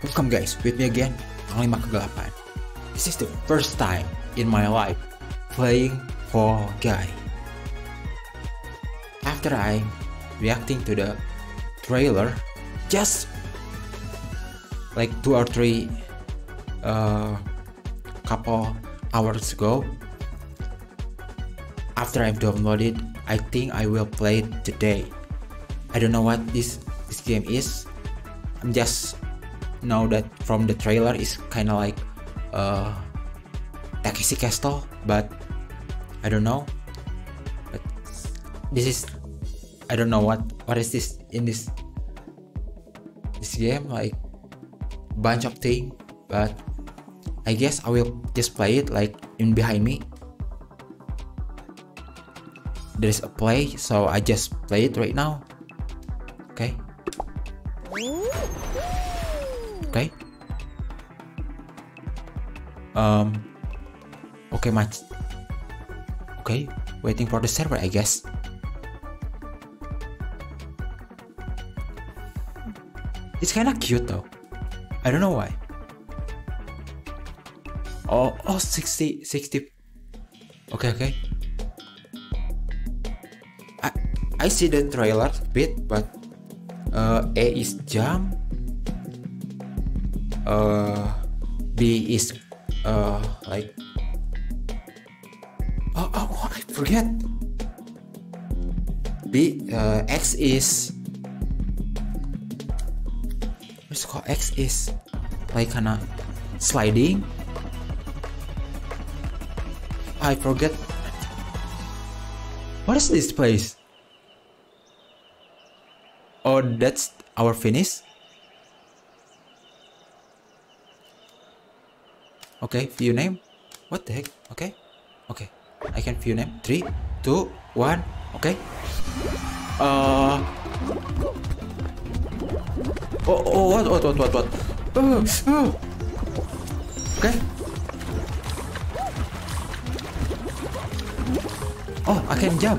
Welcome guys, with me again, Panglima Kegelapan. This is the first time in my life playing Fall Guys. After I'm reacting to the trailer, just like 2 or 3 couple hours ago, after I've downloaded, I think I will play it today. I don't know what this game is. I'm just know that from the trailer is kinda like Takeshi Castle, but I don't know. But this is, I don't know what is this in this game, like bunch of things, but I guess I will just play it. Like in behind me there's a play, so I just play it right now. Okay. Okay. Okay, much. Okay, waiting for the server, I guess. It's kinda cute though. I don't know why. Oh, 60. Okay. I see the trailer a bit, but A is jump, B is like oh, I forget. X is, what's it called? X is like kinda sliding. I forget. What is this place? Oh, that's our finish. Okay, view name. What the heck? Okay. I can view name. 3, 2, 1. Okay. Oh, what? Okay. Oh, I can jump.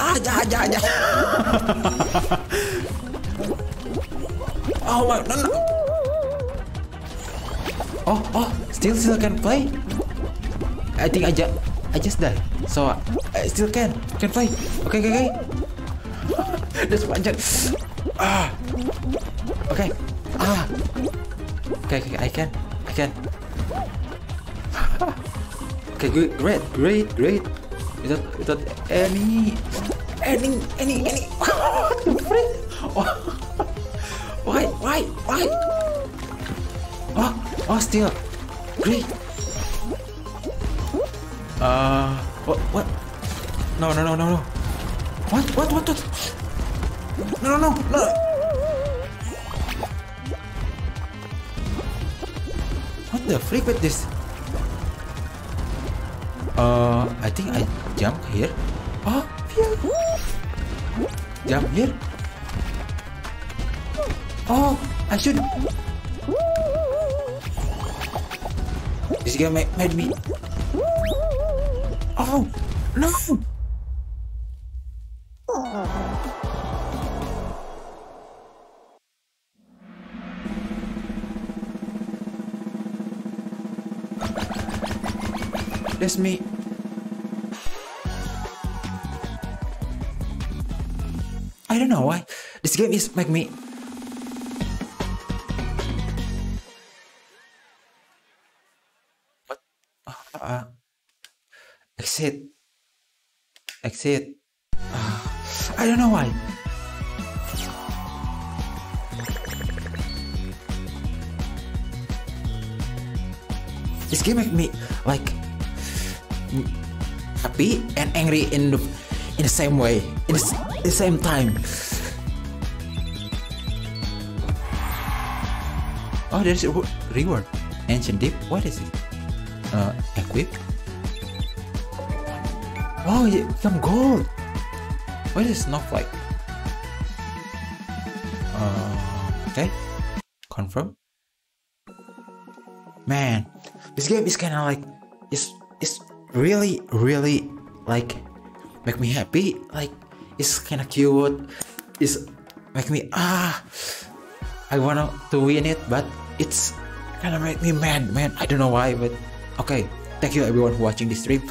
Ah. Oh my, no. Oh, still can play. I think I just died, so I still can play. Okay. Just one jump. Ah. Okay. Ah. Okay. I can. Okay, good. Great. Without any. Why? Oh, still. Great. What? No. What? No. What the freak with this? I think I jump here. Oh, jump here. Oh, I should. This guy made me. Oh, no. That's me. I don't know why this game is make me. What? Exit. I don't know why. This game make me like happy and angry in the same way. The same time. Oh, there's a reward. Ancient Deep. What is it? Equip. Oh, some gold. What is Snowflake? Okay. Confirm. Man, this game is kinda like it's really like make me happy, like. It's kinda cute. It's make me I wanna to win it, but it's kind of made me mad, man. I don't know why, but okay. Thank you everyone for watching this stream.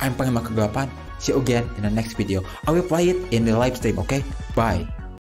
I'm Panglima Kegelapan. See you again in the next video. I will play it in the live stream, okay? Bye.